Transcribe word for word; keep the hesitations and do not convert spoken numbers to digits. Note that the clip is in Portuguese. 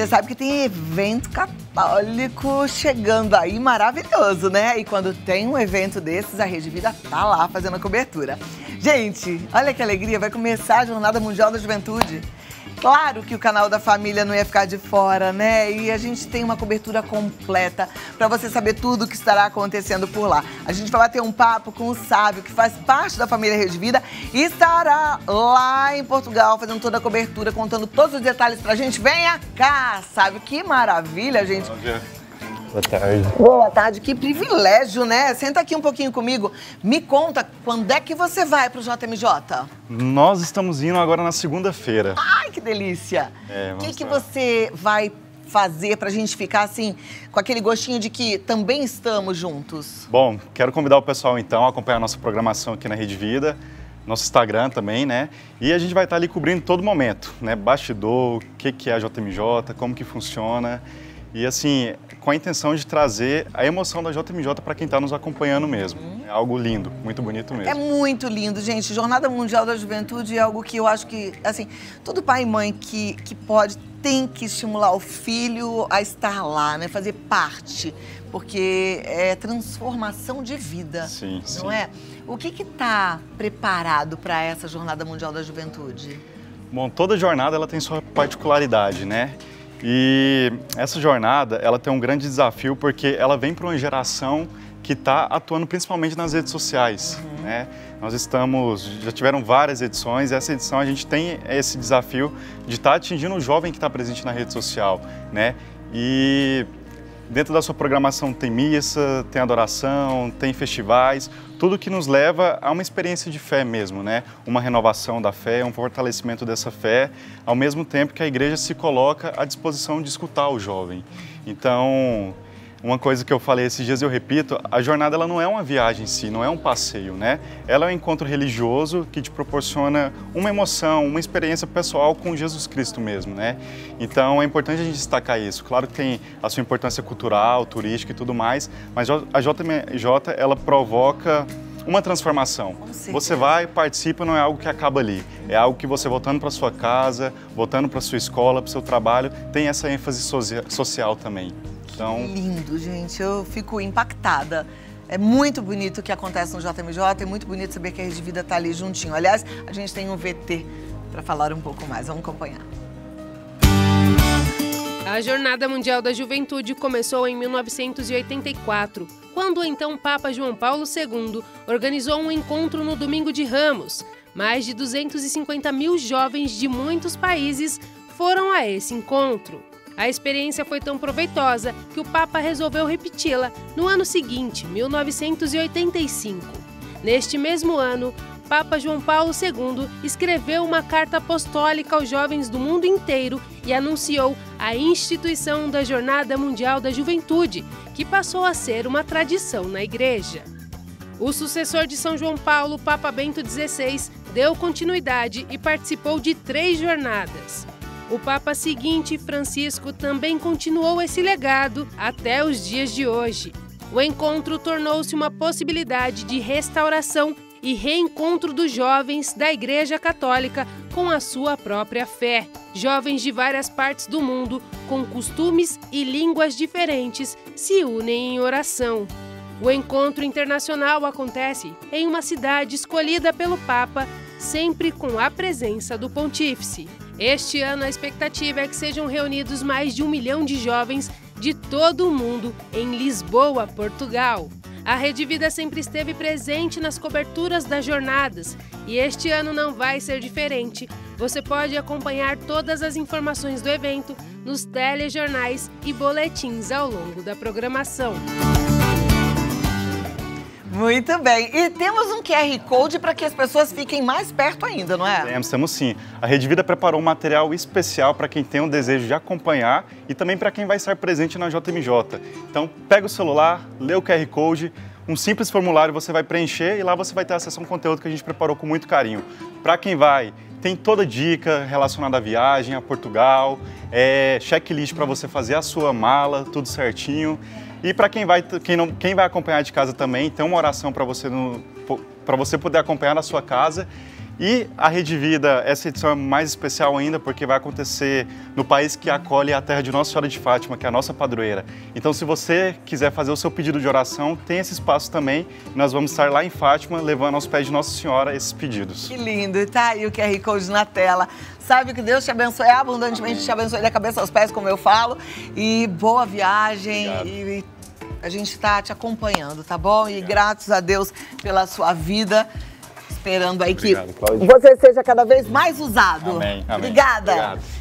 Você sabe que tem evento católico chegando aí, maravilhoso, né? E quando tem um evento desses, a Rede Vida tá lá fazendo a cobertura. Gente, olha que alegria, vai começar a Jornada Mundial da Juventude. Claro que o canal da família não ia ficar de fora, né? E a gente tem uma cobertura completa para você saber tudo o que estará acontecendo por lá. A gente vai bater um papo com o Sábio, que faz parte da família Rede Vida, e estará lá em Portugal fazendo toda a cobertura, contando todos os detalhes pra gente. Venha cá, Sábio, que maravilha, gente. Bom dia. Boa tarde. Boa tarde, que privilégio, né? Senta aqui um pouquinho comigo. Me conta, quando é que você vai pro J M J? Nós estamos indo agora na segunda-feira. Ai, que delícia! É, o que, que você vai fazer pra gente ficar assim, com aquele gostinho de que também estamos juntos? Bom, quero convidar o pessoal então a acompanhar a nossa programação aqui na Rede Vida, nosso Instagram também, né? E a gente vai estar ali cobrindo todo momento, né? Bastidor, o que, que é a J M J, como que funciona. E assim, com a intenção de trazer a emoção da J M J para quem está nos acompanhando mesmo. Uhum. É algo lindo, muito bonito mesmo. É muito lindo, gente. Jornada Mundial da Juventude é algo que eu acho que, assim, todo pai e mãe que, que pode, tem que estimular o filho a estar lá, né? Fazer parte, porque é transformação de vida, sim, não sim. é? O que que tá preparado para essa Jornada Mundial da Juventude? Bom, toda jornada ela tem sua particularidade, né? E essa jornada, ela tem um grande desafio porque ela vem para uma geração que está atuando principalmente nas redes sociais, uhum. né? Nós estamos, já tiveram várias edições, essa edição a gente tem esse desafio de estar tá atingindo o jovem que está presente na rede social, né? E dentro da sua programação tem missa, tem adoração, tem festivais, tudo que nos leva a uma experiência de fé mesmo, né? Uma renovação da fé, um fortalecimento dessa fé, ao mesmo tempo que a igreja se coloca à disposição de escutar o jovem. Então, uma coisa que eu falei esses dias e eu repito, a jornada ela não é uma viagem em si, não é um passeio, né? Ela é um encontro religioso que te proporciona uma emoção, uma experiência pessoal com Jesus Cristo mesmo, né? Então é importante a gente destacar isso. Claro que tem a sua importância cultural, turística e tudo mais, mas a J M J ela provoca uma transformação. Você vai, participa, não é algo que acaba ali. É algo que você voltando para sua casa, voltando para sua escola, para seu trabalho, tem essa ênfase social também. Então... Lindo, gente. Eu fico impactada. É muito bonito o que acontece no J M J, é muito bonito saber que a Rede Vida está ali juntinho. Aliás, a gente tem um V T para falar um pouco mais. Vamos acompanhar. A Jornada Mundial da Juventude começou em mil novecentos e oitenta e quatro, quando o então Papa João Paulo segundo organizou um encontro no Domingo de Ramos. Mais de duzentos e cinquenta mil jovens de muitos países foram a esse encontro. A experiência foi tão proveitosa que o Papa resolveu repeti-la no ano seguinte, mil novecentos e oitenta e cinco. Neste mesmo ano, Papa João Paulo segundo escreveu uma carta apostólica aos jovens do mundo inteiro e anunciou a instituição da Jornada Mundial da Juventude, que passou a ser uma tradição na Igreja. O sucessor de São João Paulo, Papa Bento dezesseis, deu continuidade e participou de três jornadas. O Papa seguinte, Francisco, também continuou esse legado até os dias de hoje. O encontro tornou-se uma possibilidade de restauração e reencontro dos jovens da Igreja Católica com a sua própria fé. Jovens de várias partes do mundo, com costumes e línguas diferentes, se unem em oração. O encontro internacional acontece em uma cidade escolhida pelo Papa, sempre com a presença do Pontífice. Este ano, a expectativa é que sejam reunidos mais de um milhão de jovens de todo o mundo em Lisboa, Portugal. A Rede Vida sempre esteve presente nas coberturas das jornadas e este ano não vai ser diferente. Você pode acompanhar todas as informações do evento nos telejornais e boletins ao longo da programação. Muito bem. E temos um Q R Code para que as pessoas fiquem mais perto ainda, não é? Temos, temos sim. A Rede Vida preparou um material especial para quem tem o desejo de acompanhar e também para quem vai estar presente na J M J. Então, pega o celular, lê o Q R Code, um simples formulário você vai preencher e lá você vai ter acesso a um conteúdo que a gente preparou com muito carinho. Para quem vai, tem toda dica relacionada à viagem, a Portugal, é, checklist para você fazer a sua mala, tudo certinho. E para quem vai, quem, não, quem vai acompanhar de casa também, tem uma oração para você, para você poder acompanhar na sua casa. E a Rede Vida, essa edição é mais especial ainda porque vai acontecer no país que acolhe a terra de Nossa Senhora de Fátima, que é a nossa padroeira. Então, se você quiser fazer o seu pedido de oração, tem esse espaço também. Nós vamos estar lá em Fátima, levando aos pés de Nossa Senhora esses pedidos. Que lindo! Tá aí o Q R Code na tela. Sabe que Deus te abençoe abundantemente, amém. Te abençoe da cabeça aos pés, como eu falo. E boa viagem. E a gente está te acompanhando, tá bom? Obrigado. E gratos a Deus pela sua vida. Esperando aí, obrigado, que Cláudia, você seja cada vez mais usado. Amém, amém. Obrigada. Obrigado.